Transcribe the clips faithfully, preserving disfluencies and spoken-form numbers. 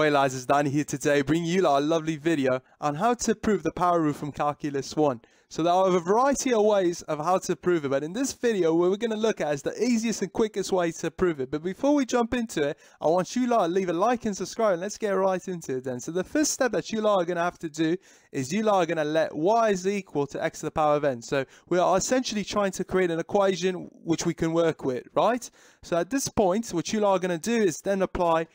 Elias is down here today, bringing you a lovely video on how to prove the power rule from Calculus one. So there are a variety of ways of how to prove it, but in this video what we're going to look at is the easiest and quickest way to prove it. But before we jump into it, I want you lot to leave a like and subscribe, and let's get right into it then. So the first step that you lot are going to have to do is you lot are going to let y is equal to x to the power of n. So we are essentially trying to create an equation which we can work with, right? So at this point what you lot are going to do is then apply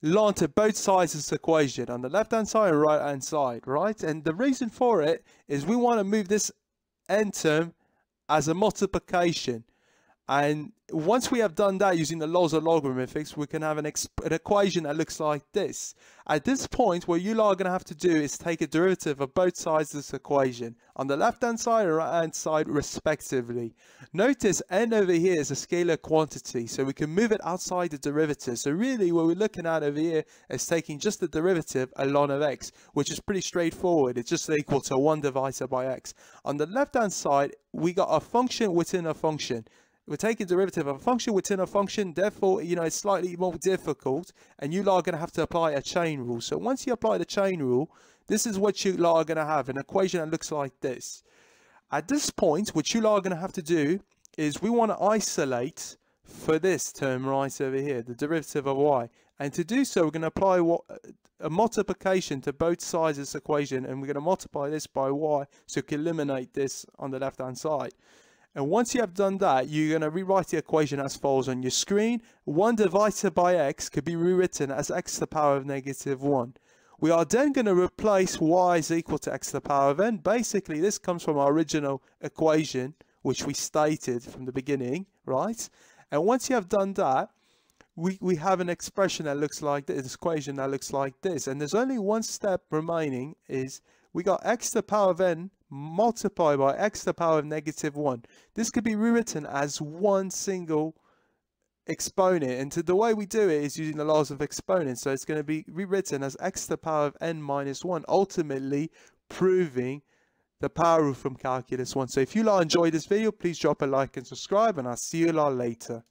law to both sides of this equation, on the left hand side and right hand side, right? And the reason for it is we want to move this n term as a multiplication, and once we have done that using the laws of logarithms, we can have an, an equation that looks like this. At this point what you lot are going to have to do is take a derivative of both sides of this equation, on the left hand side and right hand side respectively. Notice n over here is a scalar quantity, so we can move it outside the derivative. So really what we're looking at over here is taking just the derivative ln of x, which is pretty straightforward. It's just equal to one divided by x. On the left hand side we got a function within a function. We're taking derivative of a function within a function, therefore, you know, it's slightly more difficult, and you lot are going to have to apply a chain rule. So once you apply the chain rule, this is what you lot are going to have, an equation that looks like this. At this point, what you lot are going to have to do is we want to isolate for this term right over here, the derivative of y. And to do so, we're going to apply what, a multiplication to both sides of this equation, and we're going to multiply this by y, so we can eliminate this on the left-hand side. And once you have done that, you're going to rewrite the equation as follows on your screen. one divided by x could be rewritten as x to the power of negative one. We are then going to replace y is equal to x to the power of n. Basically, this comes from our original equation, which we stated from the beginning, right? And once you have done that, We, we have an expression that looks like this, this equation that looks like this. And there's only one step remaining, is we got x to the power of n multiplied by x to the power of negative one. This could be rewritten as one single exponent, and to the way we do it is using the laws of exponents. So it's going to be rewritten as x to the power of n minus one, ultimately proving the power rule from Calculus one. So if you enjoyed this video, please drop a like and subscribe, and I'll see you later.